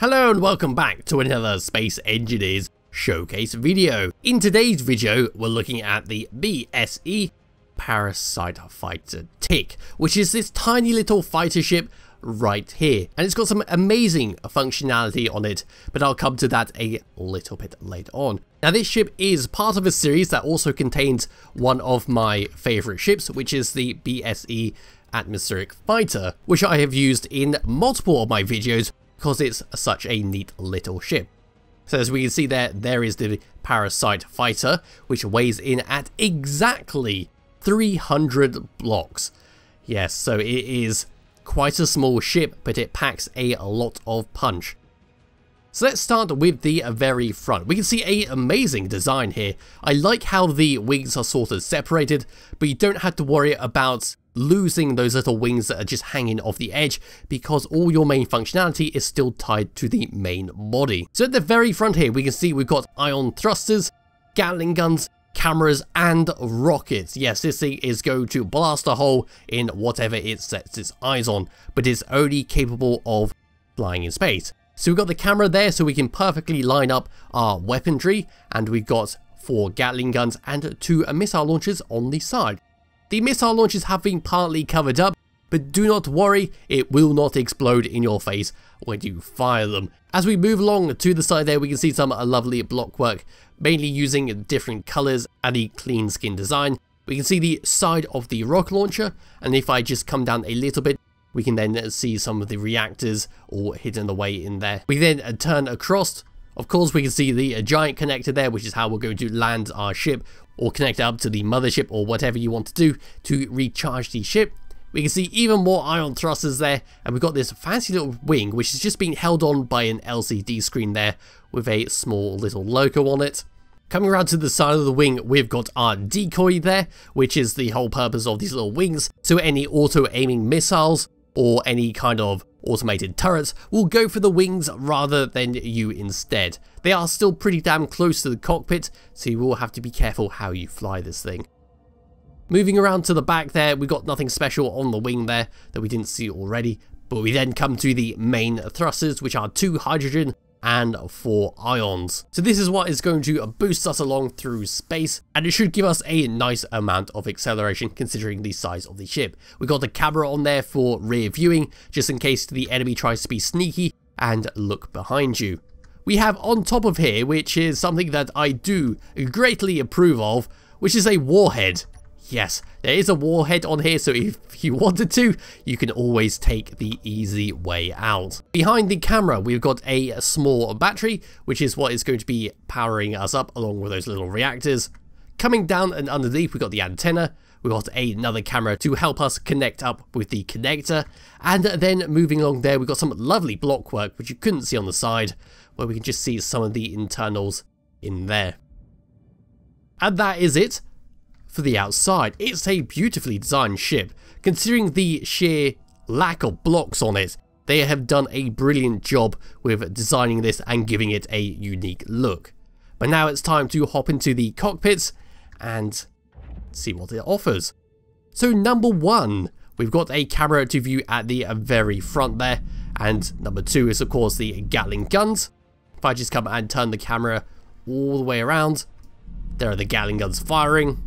Hello and welcome back to another Space Engineers showcase video. In today's video, we're looking at the BSE Parasite Fighter Tick, which is this tiny little fighter ship right here. And it's got some amazing functionality on it, but I'll come to that a little bit later on. Now, this ship is part of a series that also contains one of my favorite ships, which is the BSE Atmospheric Fighter, which I have used in multiple of my videos, because it's such a neat little ship. So as we can see there is the Parasite Fighter, which weighs in at exactly 300 blocks. Yes, so it is quite a small ship, but it packs a lot of punch. So let's start with the very front. We can see an amazing design here. I like how the wings are sort of separated, but you don't have to worry about losing those little wings that are just hanging off the edge, because all your main functionality is still tied to the main body. So at the very front here, we can see we've got ion thrusters, Gatling guns, cameras, and rockets. Yes, this thing is going to blast a hole in whatever it sets its eyes on, but it's only capable of flying in space. So we've got the camera there, so we can perfectly line up our weaponry, and we've got 4 Gatling guns and 2 missile launchers on the side. The missile launchers have been partly covered up, but do not worry, it will not explode in your face when you fire them. As we move along to the side there, we can see some lovely block work, mainly using different colours and a clean skin design. We can see the side of the rocket launcher, and if I just come down a little bit, we can then see some of the reactors all hidden away in there. We then turn across. Of course, we can see the giant connector there, which is how we're going to land our ship or connect up to the mothership or whatever you want to do to recharge the ship. We can see even more ion thrusters there, and we've got this fancy little wing which is just being held on by an LCD screen there with a small little logo on it. Coming around to the side of the wing, we've got our decoy there, which is the whole purpose of these little wings. So any auto-aiming missiles or any kind of automated turrets will go for the wings rather than you instead. They are still pretty damn close to the cockpit, so you will have to be careful how you fly this thing. Moving around to the back there, we got nothing special on the wing there that we didn't see already, but we then come to the main thrusters, which are 2 hydrogen and 4 ions. So this is what is going to boost us along through space, and it should give us a nice amount of acceleration considering the size of the ship. We got the camera on there for rear viewing, just in case the enemy tries to be sneaky and look behind you. We have on top of here, which is something that I do greatly approve of, which is a warhead. Yes, there is a warhead on here, so if you wanted to, you can always take the easy way out. Behind the camera, we've got a small battery, which is what is going to be powering us up along with those little reactors. Coming down and underneath, we've got the antenna. We've got another camera to help us connect up with the connector. And then moving along there, we've got some lovely block work, which you couldn't see on the side, where we can just see some of the internals in there. And that is it. For the outside, it's a beautifully designed ship. Considering the sheer lack of blocks on it, they have done a brilliant job with designing this and giving it a unique look. But now it's time to hop into the cockpit and see what it offers. So number 1, we've got a camera to view at the very front there, and number 2 is of course the Gatling guns. If I just come and turn the camera all the way around, there are the Gatling guns firing.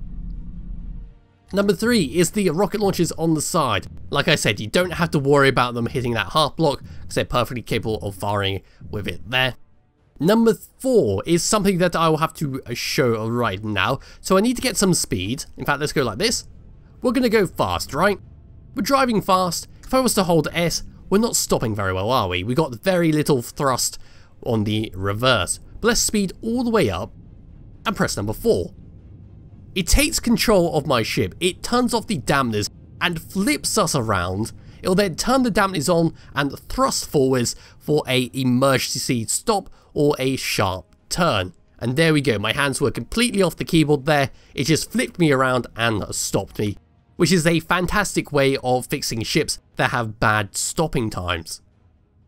Number 3 is the rocket launchers on the side. Like I said, you don't have to worry about them hitting that half block because they're perfectly capable of firing with it there. Number 4 is something that I will have to show right now. So I need to get some speed. In fact, let's go like this. We're going to go fast, right? We're driving fast. If I was to hold S, we're not stopping very well, are we? We got very little thrust on the reverse. But let's speed all the way up and press number 4. It takes control of my ship, it turns off the dampeners and flips us around. It'll then turn the dampeners on and thrust forwards for an emergency stop or a sharp turn. And there we go, my hands were completely off the keyboard there, it just flipped me around and stopped me. Which is a fantastic way of fixing ships that have bad stopping times.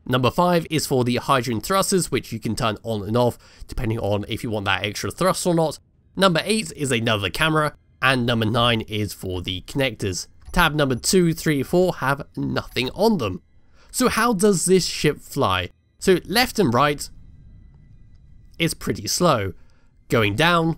Number 5 is for the hydrogen thrusters, which you can turn on and off depending on if you want that extra thrust or not. Number 8 is another camera, and number 9 is for the connectors. Tab number 2, 3, 4 have nothing on them. So how does this ship fly? So left and right is pretty slow. Going down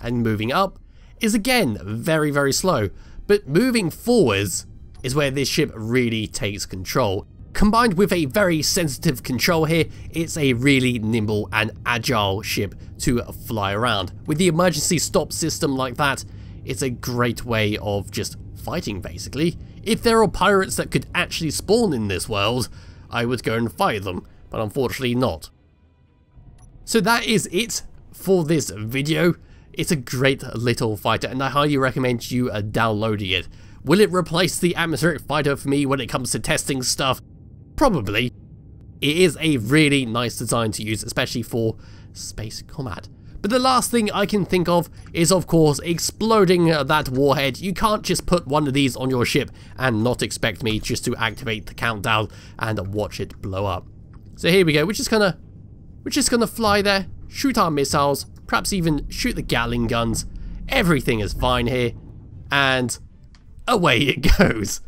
and moving up is again very, very slow. But moving forwards is where this ship really takes control. Combined with a very sensitive control here, it's a really nimble and agile ship to fly around. With the emergency stop system like that, it's a great way of just fighting, basically. If there are pirates that could actually spawn in this world, I would go and fight them, but unfortunately not. So that is it for this video. It's a great little fighter, and I highly recommend you downloading it. Will it replace the Atmospheric Fighter for me when it comes to testing stuff? Probably. It is a really nice design to use, especially for space combat. But the last thing I can think of is, of course, exploding that warhead. You can't just put one of these on your ship and not expect me just to activate the countdown and watch it blow up. So here we go. We're just gonna fly there, shoot our missiles, perhaps even shoot the Gatling guns. Everything is fine here, and away it goes.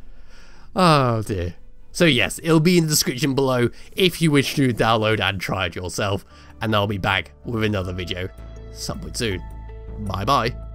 Oh dear. So yes, it'll be in the description below if you wish to download and try it yourself, and I'll be back with another video somewhat soon. Bye bye.